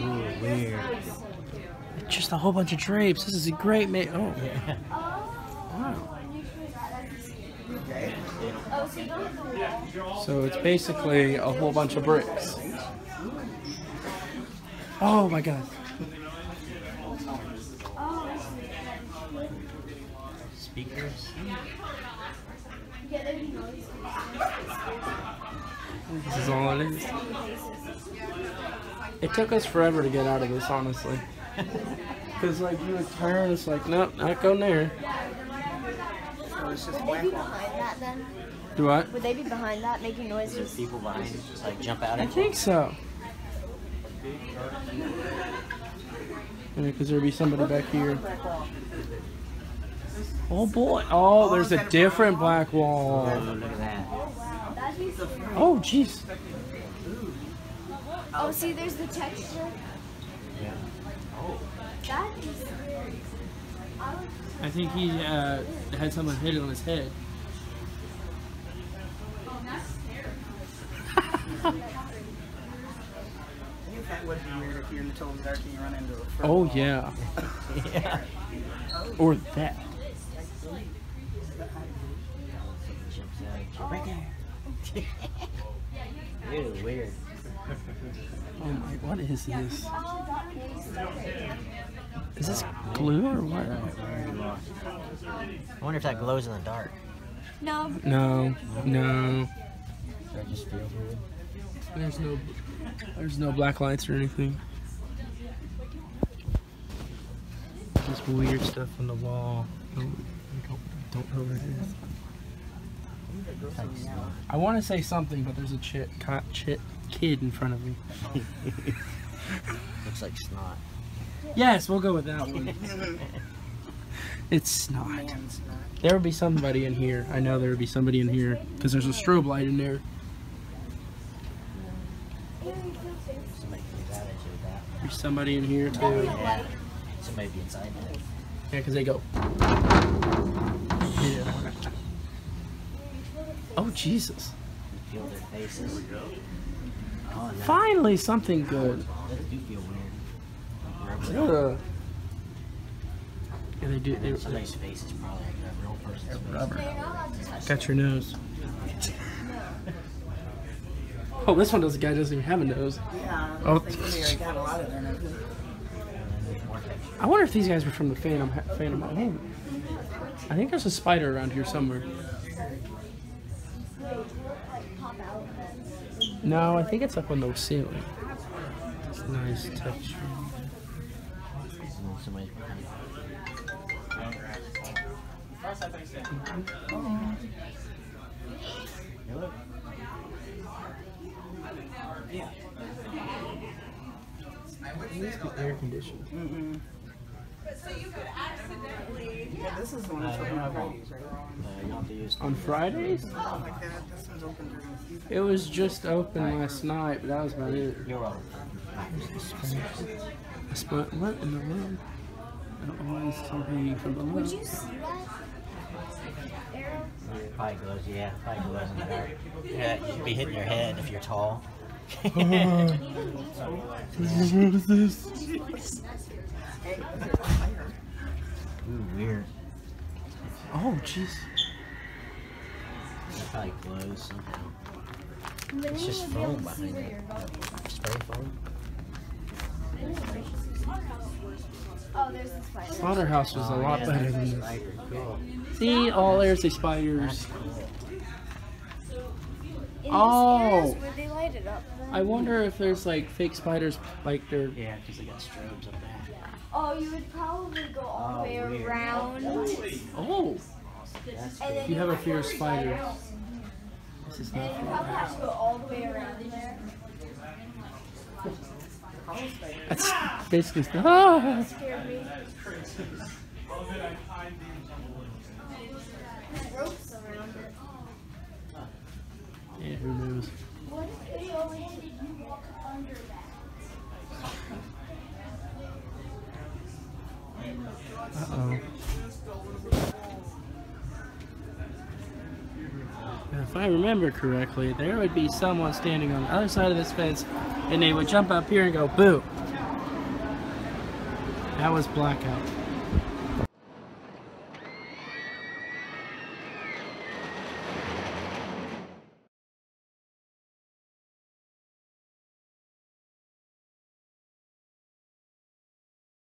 Ooh, weird. Just a whole bunch of drapes. This is a great mate. Oh. Yeah. Wow. So it's basically a whole bunch of bricks. Oh my god. Speakers. This is all it is. It took us forever to get out of this, honestly. Because, like, you would turn, it's like, nope, not going there. So it's just would they be behind that then? Do what? Would they be behind that making noises? People behind it just like jump out. I think so. Because there'd be somebody back here. Oh boy! Oh, there's a different black wall. Look at that. Oh jeez. Oh, see, there's the texture. Yeah. Oh. That is scary. I think he had someone hit it on his head. Oh, that's scary. That would be weird if you're in the total dark and you run into a fur ball. Oh yeah. Yeah. Or that. Right there. Ew, weird. Oh my, what is this? Is this glue or what? I wonder if that glows in the dark. No. No. No. I just feel weird. There's no black lights or anything. Just weird stuff on the wall. Don't know what it is. I want to say something, but there's a kid in front of me. Looks like snot. Yes, we'll go with that one. It's snot. There would be somebody in here. I know there would be somebody in here because there's a strobe light in there. There's somebody in here too. Yeah. Somebody be inside there. Yeah, because they go. Yeah. Oh Jesus! You feel their faces. Here we go. Oh, no. Finally, something good. They do feel weird. Yeah, they do. Somebody's face is probably like a real person's face. Rubber. Got your nose. Oh, this one doesn't even have a nose. Yeah. Oh. I wonder if these guys were from the Phantom. I think there's a spider around here somewhere. No, I think it's up on the ceiling. It's a nice texture. Yeah. It needs to be air conditioned. Mm-hmm. So you could accidentally. Yeah, this is the one that's open on Fridays, right? On Fridays? Oh my god, this one's open during the season. It was just open last night, but that was about it. You're welcome. What in the world? Always something from below. Would you see that? Probably glows, yeah. Probably glows in the dark. Yeah, you'd be hitting your head if you're tall. What is this? Ooh, weird. Oh, jeez. It probably glows somehow. It's just foam behind it. Spray foam. Oh, there's the spider. Slaughterhouse was a lot better than this. Cool. See, all there's the spiders. Oh! I wonder if there's like fake spiders, like they're. Yeah, because they got strobes up there. Oh, you would probably go all the way around. Oh! If you have a fear of spiders. This is not. And you probably have to go all the way around there. That's basically stuff. Ah. Yeah, who knows? What if they only did you walk under that? Uh-oh. If I remember correctly, there would be someone standing on the other side of this fence, and they would jump up here and go, boo. That was Blackout.